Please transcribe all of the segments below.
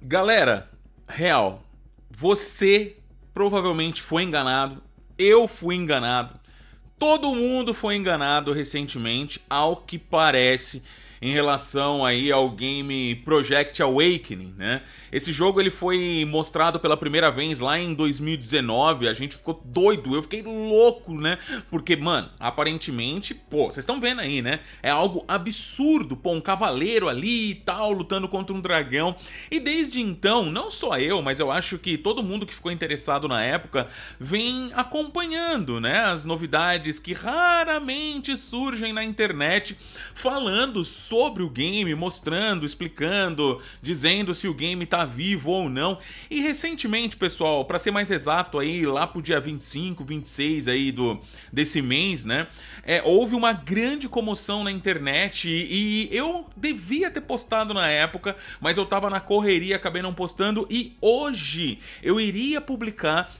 Galera, real, você provavelmente foi enganado, eu fui enganado, todo mundo foi enganado recentemente, ao que parece, em relação aí ao game Project Awakening, né? Esse jogo ele foi mostrado pela primeira vez lá em 2019, a gente ficou doido, eu fiquei louco, né? Porque, mano, aparentemente, pô, vocês estão vendo aí, né? É algo absurdo, pô, um cavaleiro ali e tal, lutando contra um dragão. E desde então, não só eu, mas eu acho que todo mundo que ficou interessado na época vem acompanhando, né? As novidades que raramente surgem na internet falando sobre o game, mostrando, explicando, dizendo se o game tá vivo ou não. E recentemente, pessoal, para ser mais exato aí, lá pro dia 25, 26 aí desse mês, né, houve uma grande comoção na internet e eu devia ter postado na época, mas eu tava na correria, acabei não postando, e hoje eu iria publicar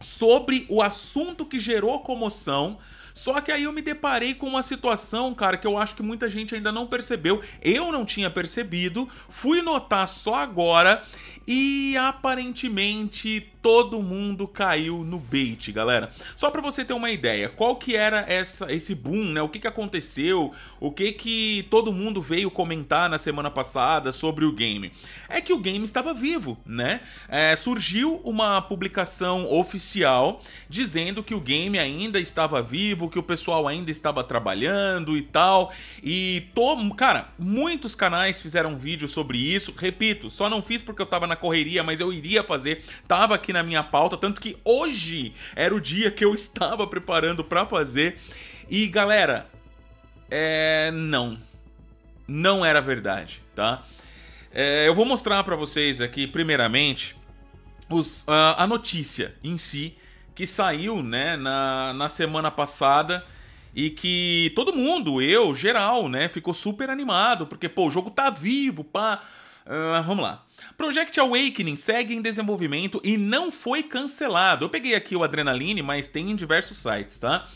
sobre o assunto que gerou comoção. Só que aí eu me deparei com uma situação, cara, que eu acho que muita gente ainda não percebeu. Eu não tinha percebido, fui notar só agora e aparentemente todo mundo caiu no bait, galera. Só pra você ter uma ideia, qual que era esse boom, né? O que que aconteceu? O que que todo mundo veio comentar na semana passada sobre o game? É que o game estava vivo, né? Surgiu uma publicação oficial dizendo que o game ainda estava vivo, que o pessoal ainda estava trabalhando e tal, e cara, muitos canais fizeram vídeo sobre isso, repito, só não fiz porque eu tava na correria, mas eu iria fazer, tava aqui na minha pauta, tanto que hoje era o dia que eu estava preparando pra fazer, e galera, não era verdade, tá? Eu vou mostrar pra vocês aqui, primeiramente, a notícia em si, que saiu, né, na semana passada, e que todo mundo, eu, geral, né, ficou super animado, porque, pô, o jogo tá vivo, pá. Vamos lá. Project Awakening segue em desenvolvimento e não foi cancelado. Eu peguei aqui o Adrenaline, mas tem em diversos sites, tá?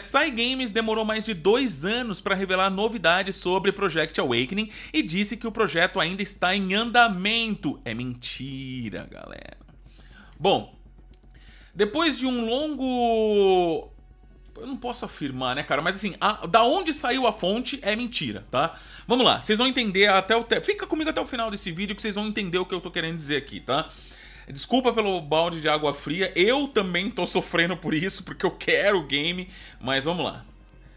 Cygames demorou mais de 2 anos para revelar novidades sobre Project Awakening e disse que o projeto ainda está em andamento. É mentira, galera. Bom, depois de um longo... Eu não posso afirmar, né, cara? Mas assim, da onde saiu a fonte é mentira, tá? Vamos lá, vocês vão entender até o... Fica comigo até o final desse vídeo que vocês vão entender o que eu tô querendo dizer aqui, tá? Desculpa pelo balde de água fria, eu também tô sofrendo por isso, porque eu quero o game, mas vamos lá.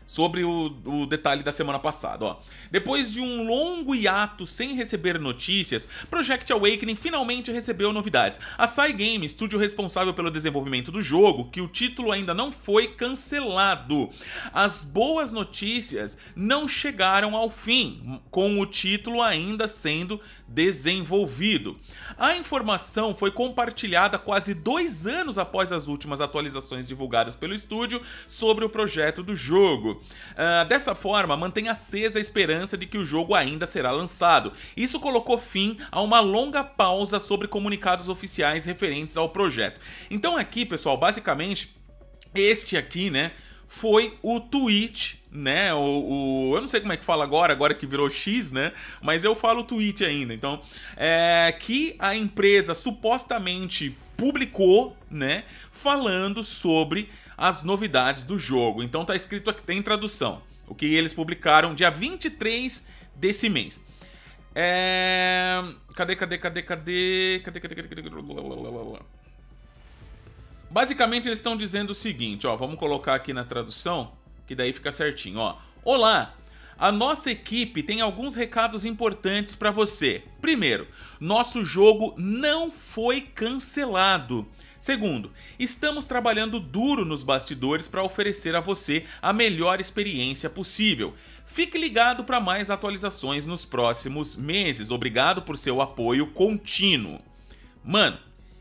Sobre o detalhe da semana passada, ó. Depois de um longo hiato sem receber notícias, Project Awakening finalmente recebeu novidades. A Cygames, estúdio responsável pelo desenvolvimento do jogo, que o título ainda não foi cancelado. As boas notícias não chegaram ao fim, com o título ainda sendo desenvolvido. A informação foi compartilhada quase 2 anos após as últimas atualizações divulgadas pelo estúdio sobre o projeto do jogo. Dessa forma, mantém acesa a esperança de que o jogo ainda será lançado. Isso colocou fim a uma longa pausa sobre comunicados oficiais referentes ao projeto. Então aqui, pessoal, basicamente, este aqui, né, foi o tweet, né, eu não sei como é que fala agora que virou X, né, mas eu falo tweet ainda, então, que a empresa supostamente publicou, né, falando sobre as novidades do jogo. Então tá escrito aqui, tem tradução, o que eles publicaram dia 23 desse mês. Cadê? Basicamente eles estão dizendo o seguinte, ó, vamos colocar aqui na tradução, que daí fica certinho, ó. Olá! A nossa equipe tem alguns recados importantes para você. Primeiro, nosso jogo não foi cancelado. Segundo, estamos trabalhando duro nos bastidores para oferecer a você a melhor experiência possível. Fique ligado para mais atualizações nos próximos meses. Obrigado por seu apoio contínuo. Mano,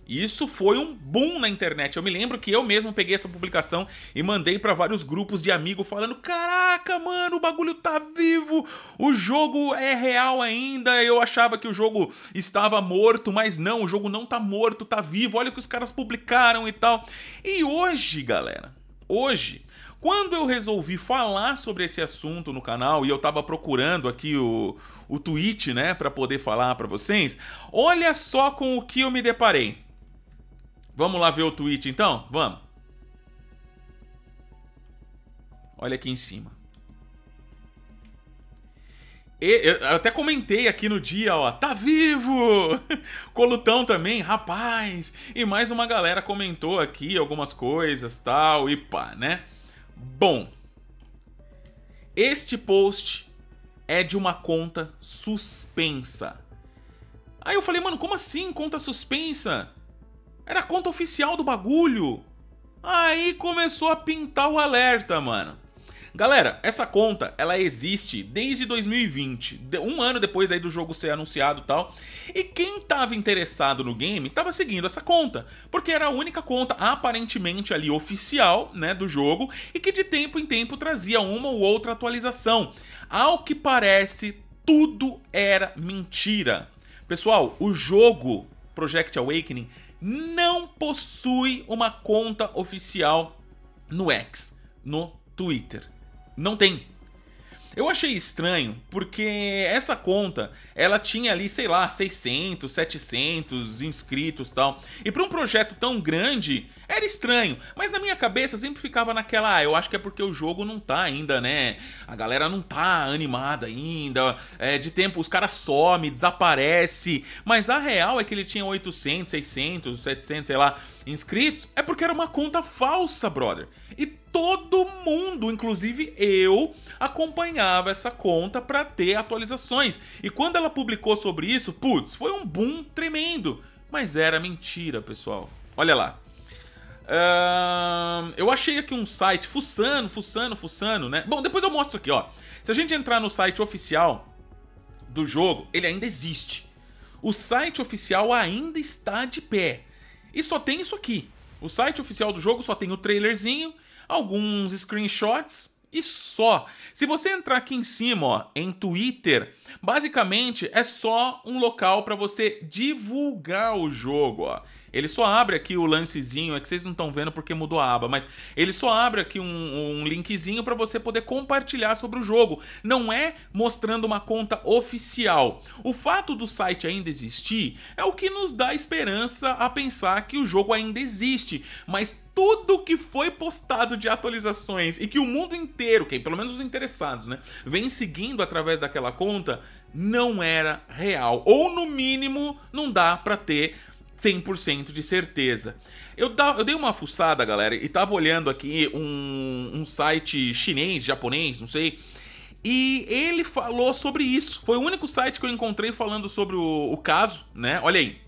isso foi um boom na internet. Eu me lembro que eu mesmo peguei essa publicação e mandei pra vários grupos de amigos falando: caraca, mano, o bagulho tá vivo, o jogo é real ainda. Eu achava que o jogo estava morto, mas não, o jogo não tá morto, tá vivo, olha o que os caras publicaram e tal. E hoje, galera, hoje, Quando eu resolvi falar sobre esse assunto no canal, e eu tava procurando aqui o tweet, né, pra poder falar pra vocês, olha só com o que eu me deparei. Vamos lá ver o tweet então? Vamos. Olha aqui em cima. Eu até comentei aqui no dia, ó, tá vivo! Colutão também, rapaz! E mais uma galera comentou aqui algumas coisas, tal, e pá, né? Bom, este post é de uma conta suspensa. Aí eu falei, mano, como assim conta suspensa? Era a conta oficial do bagulho. Aí começou a pintar o alerta, mano. Galera, essa conta, ela existe desde 2020, um ano depois aí do jogo ser anunciado e tal. E quem tava interessado no game tava seguindo essa conta, porque era a única conta aparentemente ali oficial, né, do jogo, e que de tempo em tempo trazia uma ou outra atualização. Ao que parece, tudo era mentira. Pessoal, o jogo Project Awakening não possui uma conta oficial no X, no Twitter. Não tem. Eu achei estranho, porque essa conta, ela tinha ali, sei lá, 600, 700 inscritos e tal. E para um projeto tão grande, era estranho. Mas na minha cabeça sempre ficava naquela, eu acho que é porque o jogo não tá ainda, né? A galera não tá animada ainda. É, de tempo os caras somem, desaparece. Mas a real é que ele tinha 800, 600, 700, sei lá, inscritos. É porque era uma conta falsa, brother. E todo mundo, inclusive eu, acompanhava essa conta para ter atualizações. E quando ela publicou sobre isso, putz, foi um boom tremendo. Mas era mentira, pessoal. Olha lá. Eu achei aqui um site, fuçando, né? Bom, depois eu mostro aqui, ó. Se a gente entrar no site oficial do jogo, ele ainda existe. O site oficial ainda está de pé. E só tem isso aqui. O site oficial do jogo só tem o trailerzinho, alguns screenshots e só. Se você entrar aqui em cima, ó, em Twitter, basicamente é só um local para você divulgar o jogo, ó. Ele só abre aqui o lancezinho, é que vocês não estão vendo porque mudou a aba, mas ele só abre aqui um linkzinho para você poder compartilhar sobre o jogo. Não é mostrando uma conta oficial. O fato do site ainda existir é o que nos dá esperança a pensar que o jogo ainda existe, mas tudo que foi postado de atualizações e que o mundo inteiro, que pelo menos os interessados, né, vem seguindo através daquela conta, não era real. Ou no mínimo, não dá para ter 100% de certeza. Eu dei uma fuçada, galera, e tava olhando aqui um site chinês, japonês, não sei, e ele falou sobre isso. Foi o único site que eu encontrei falando sobre o caso, né? Olha aí.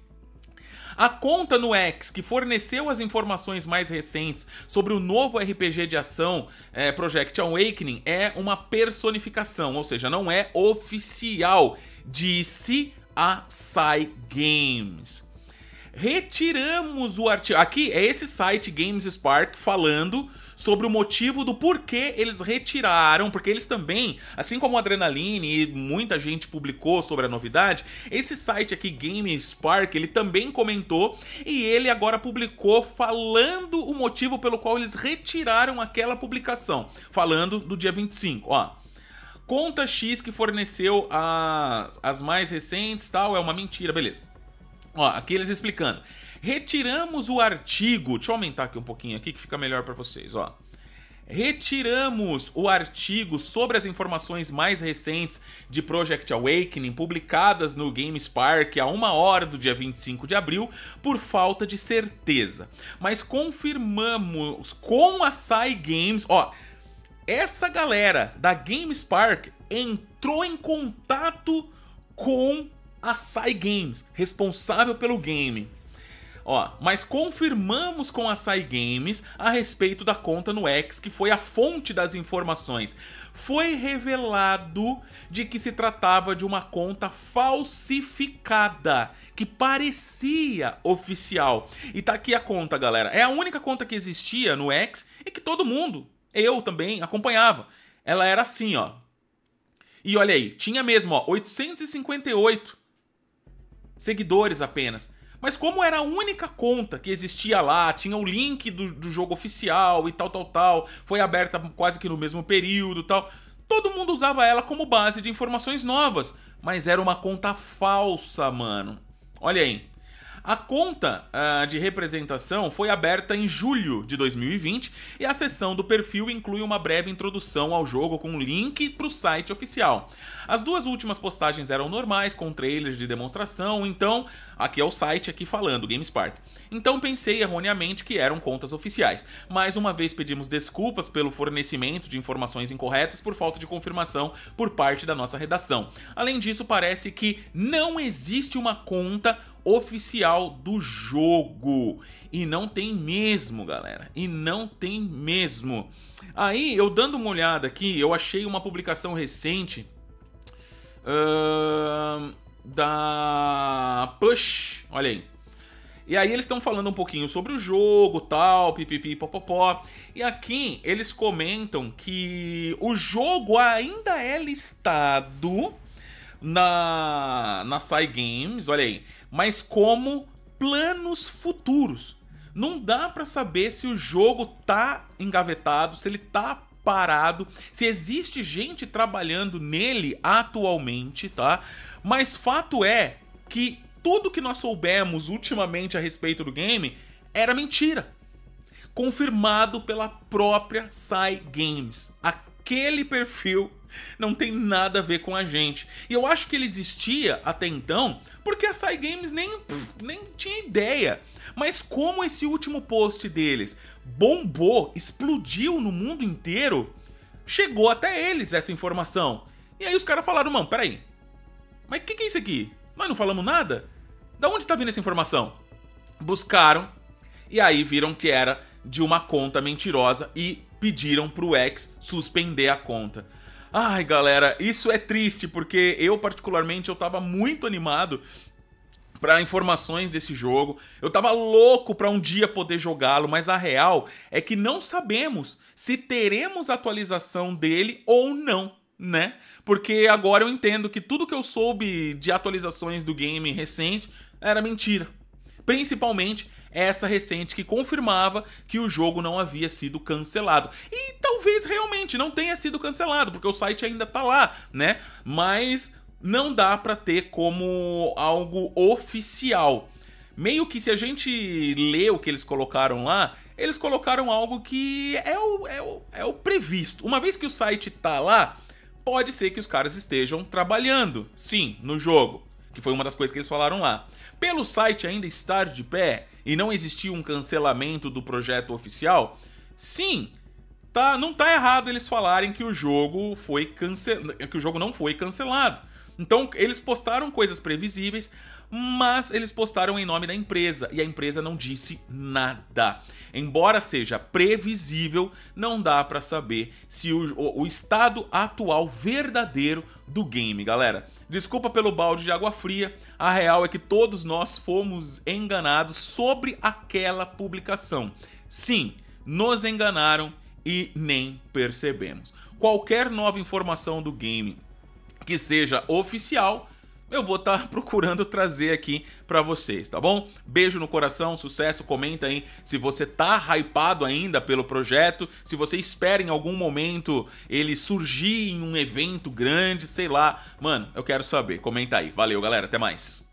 A conta no X que forneceu as informações mais recentes sobre o novo RPG de ação Project Awakening é uma personificação, ou seja, não é oficial, disse a Cygames. Retiramos o artigo. Aqui é esse site GameSpark falando sobre o motivo do porquê eles retiraram, porque eles também, assim como a Adrenaline e muita gente publicou sobre a novidade, esse site aqui GameSpark, ele também comentou e ele agora publicou falando o motivo pelo qual eles retiraram aquela publicação, falando do dia 25, ó. Conta X que forneceu as mais recentes, tal, é uma mentira, beleza. Ó, aqui eles explicando. Retiramos o artigo... Deixa eu aumentar aqui um pouquinho aqui que fica melhor para vocês, ó. Retiramos o artigo sobre as informações mais recentes de Project Awakening publicadas no GameSpark a 1h do dia 25 de abril por falta de certeza. Mas confirmamos com a Cygames... Ó, essa galera da GameSpark entrou em contato com a Cygames, responsável pelo game. Ó, mas confirmamos com a Cygames a respeito da conta no X, que foi a fonte das informações. Foi revelado de que se tratava de uma conta falsificada, que parecia oficial. E tá aqui a conta, galera. É a única conta que existia no X e que todo mundo, eu também, acompanhava. Ela era assim, ó. E olha aí, tinha mesmo, ó, 858. Seguidores apenas. Mas como era a única conta que existia lá, tinha o link do jogo oficial e tal, foi aberta quase que no mesmo período e tal, todo mundo usava ela como base de informações novas, mas era uma conta falsa, mano. Olha aí. A conta de representação foi aberta em julho de 2020 e a seção do perfil inclui uma breve introdução ao jogo com um link para o site oficial. As duas últimas postagens eram normais, com trailers de demonstração, então... Aqui é o site aqui falando, GameSpark. Então pensei erroneamente que eram contas oficiais. Mais uma vez pedimos desculpas pelo fornecimento de informações incorretas por falta de confirmação por parte da nossa redação. Além disso, parece que não existe uma conta oficial do jogo. E não tem mesmo, galera. E não tem mesmo. Aí, eu dando uma olhada aqui, eu achei uma publicação recente... da Push, olha aí. E aí eles estão falando um pouquinho sobre o jogo, tal, pipipi, popopó. E aqui eles comentam que o jogo ainda é listado na Cygames, olha aí, mas como planos futuros. Não dá pra saber se o jogo tá engavetado, se ele tá parado, se existe gente trabalhando nele atualmente, tá? Mas fato é que tudo que nós soubemos ultimamente a respeito do game era mentira. Confirmado pela própria Cygames. Aquele perfil não tem nada a ver com a gente. E eu acho que ele existia até então porque a Cygames nem tinha ideia. Mas como esse último post deles bombou, explodiu no mundo inteiro, chegou até eles essa informação. E aí os caras falaram, mano, peraí. Mas o que é isso aqui? Nós não falamos nada? Da onde tá vindo essa informação? Buscaram e aí viram que era de uma conta mentirosa e pediram pro X suspender a conta. Ai, galera, isso é triste porque eu particularmente eu tava muito animado para informações desse jogo. Eu tava louco para um dia poder jogá-lo, mas a real é que não sabemos se teremos atualização dele ou não, né? Porque agora eu entendo que tudo que eu soube de atualizações do game recente era mentira. Principalmente essa recente que confirmava que o jogo não havia sido cancelado. E talvez realmente não tenha sido cancelado, porque o site ainda tá lá, né? Mas não dá pra ter como algo oficial. Meio que se a gente lê o que eles colocaram lá, eles colocaram algo que é o previsto. Uma vez que o site tá lá, pode ser que os caras estejam trabalhando, sim, no jogo, que foi uma das coisas que eles falaram lá. Pelo site ainda estar de pé e não existir um cancelamento do projeto oficial, sim, tá, não tá errado eles falarem que o jogo foi que o jogo não foi cancelado. Então, eles postaram coisas previsíveis, mas eles postaram em nome da empresa, e a empresa não disse nada. Embora seja previsível, não dá pra saber se o estado atual verdadeiro do game, galera. Desculpa pelo balde de água fria, a real é que todos nós fomos enganados sobre aquela publicação. Sim, nos enganaram e nem percebemos. Qualquer nova informação do game que seja oficial, eu vou estar procurando trazer aqui pra vocês, tá bom? Beijo no coração, sucesso, comenta aí se você tá hypado ainda pelo projeto, se você espera em algum momento ele surgir em um evento grande, sei lá. Mano, eu quero saber, comenta aí. Valeu, galera, até mais.